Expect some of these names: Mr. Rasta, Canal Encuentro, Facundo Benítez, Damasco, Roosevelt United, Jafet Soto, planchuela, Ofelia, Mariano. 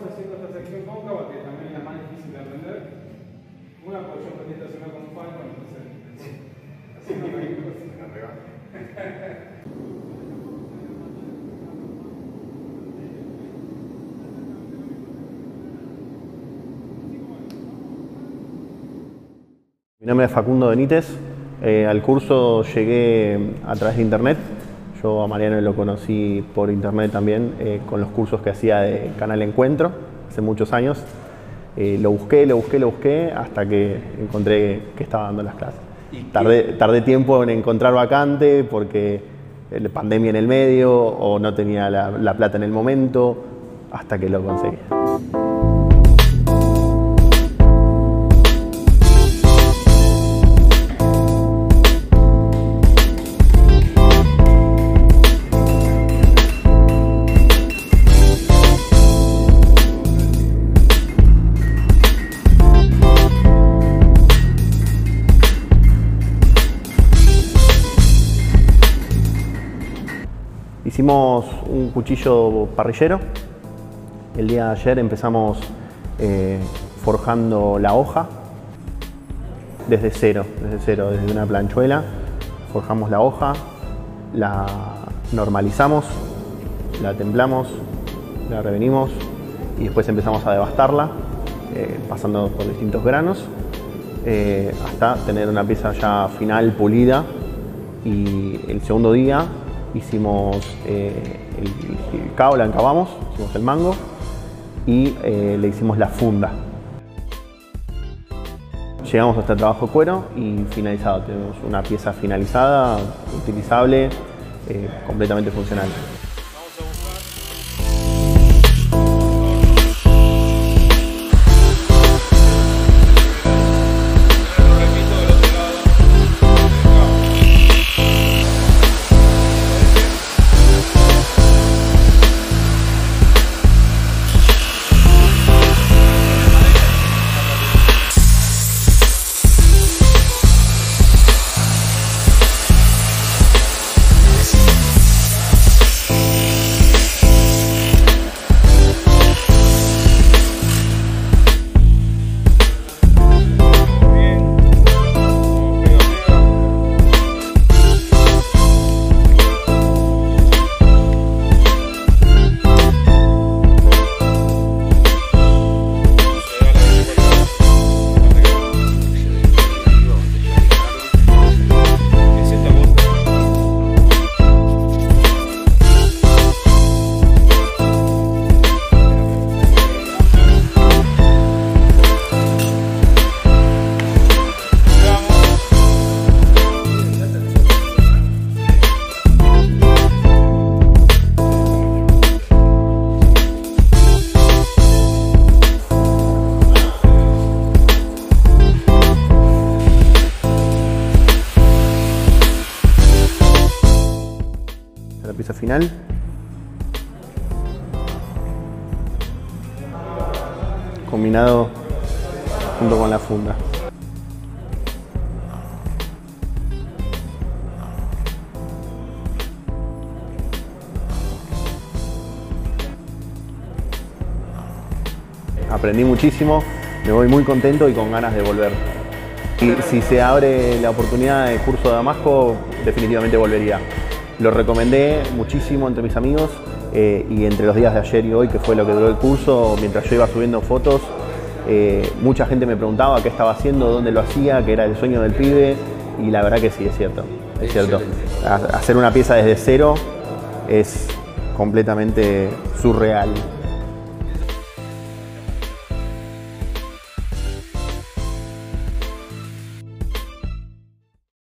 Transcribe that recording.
vamos haciendo esta sección cóncava, que también es la más difícil de aprender. Una, porque yo aprendí a estacionar con un palco, entonces así no me digo, así me regalo. Mi nombre es Facundo Benítez. Al curso llegué a través de internet. Yo a Mariano lo conocí por internet también, con los cursos que hacía de Canal Encuentro hace muchos años. Lo busqué hasta que encontré que estaba dando las clases. Tardé tiempo en encontrar vacante porque la pandemia en el medio o no tenía la plata en el momento, hasta que lo conseguí. Hicimos un cuchillo parrillero. El día de ayer empezamos forjando la hoja desde cero, desde una planchuela. Forjamos la hoja, la normalizamos, la templamos, la revenimos y después empezamos a devastarla, pasando por distintos granos, hasta tener una pieza ya final, pulida. Y el segundo día hicimos el cabo, la encabamos, hicimos el mango y le hicimos la funda. Llegamos hasta el trabajo de cuero y finalizado. Tenemos una pieza finalizada, utilizable, completamente funcional. Pieza final. Combinado junto con la funda. Aprendí muchísimo, me voy muy contento y con ganas de volver. Y si se abre la oportunidad del curso de Damasco, definitivamente volvería. Lo recomendé muchísimo entre mis amigos y entre los días de ayer y hoy, que fue lo que duró el curso, mientras yo iba subiendo fotos, mucha gente me preguntaba qué estaba haciendo, dónde lo hacía, que era el sueño del pibe, y la verdad que sí, es cierto. Es cierto. Hacer una pieza desde cero es completamente surreal.